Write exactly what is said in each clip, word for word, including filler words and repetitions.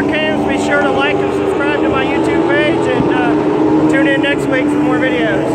Car Cams. Be sure to like and subscribe to my YouTube page, and uh, tune in next week for more videos.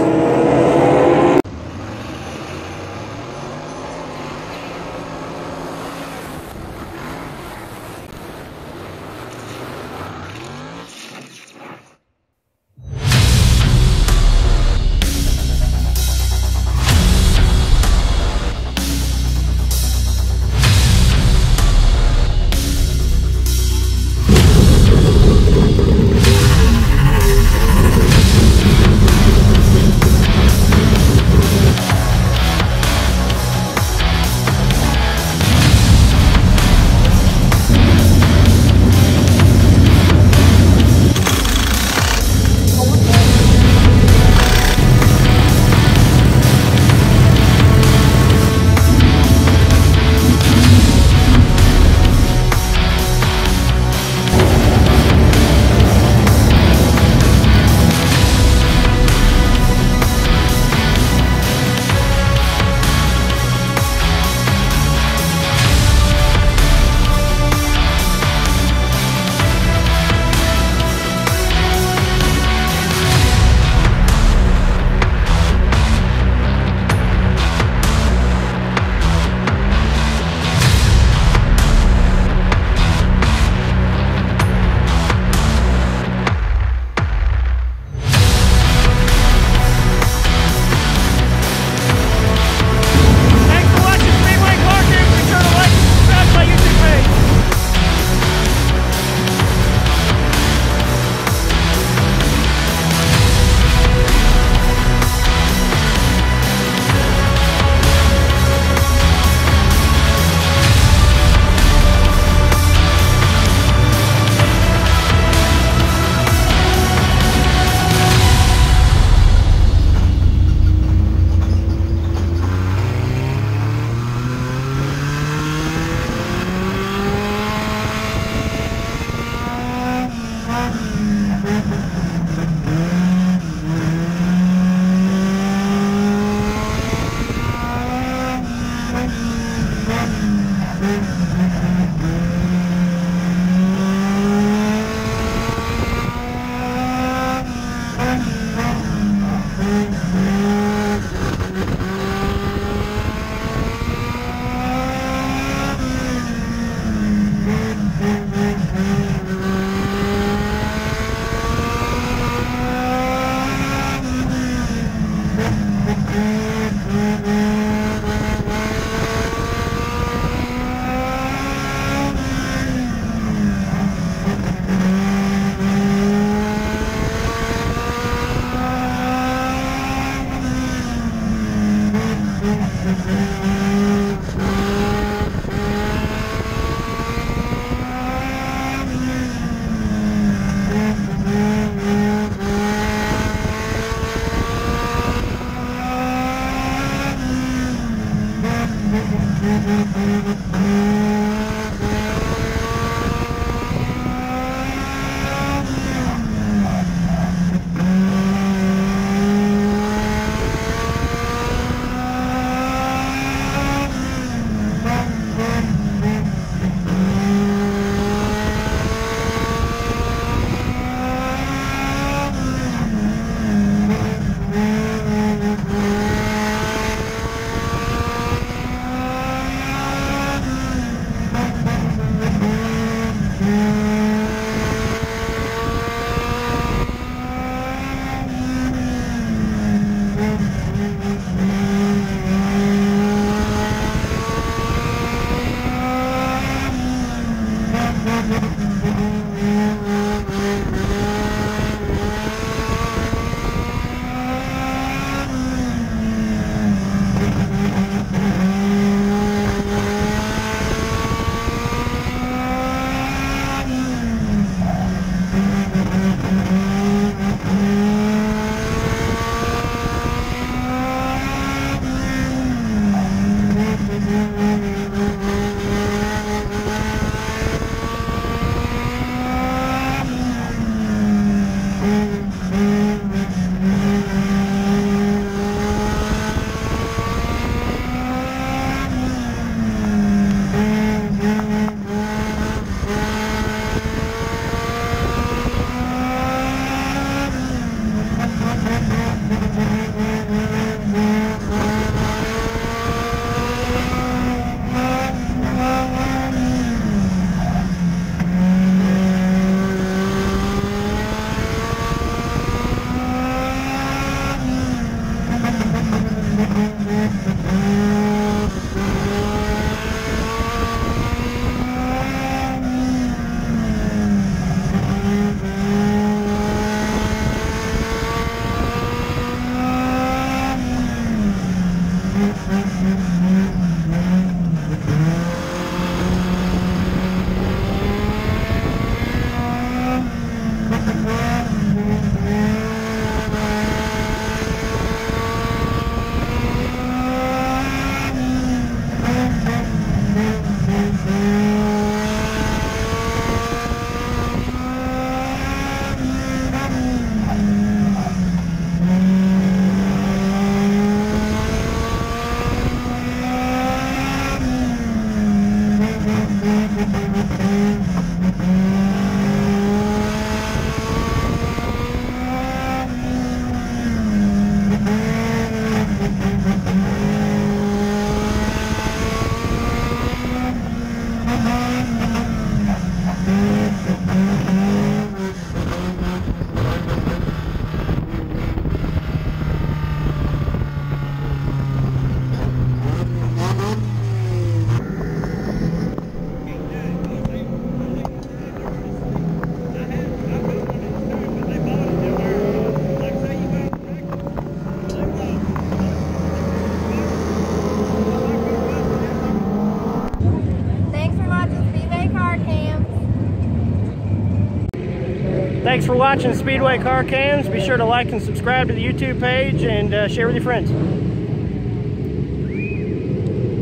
Thanks for watching Speedway Car Cams. Be sure to like and subscribe to the YouTube page and uh, share with your friends.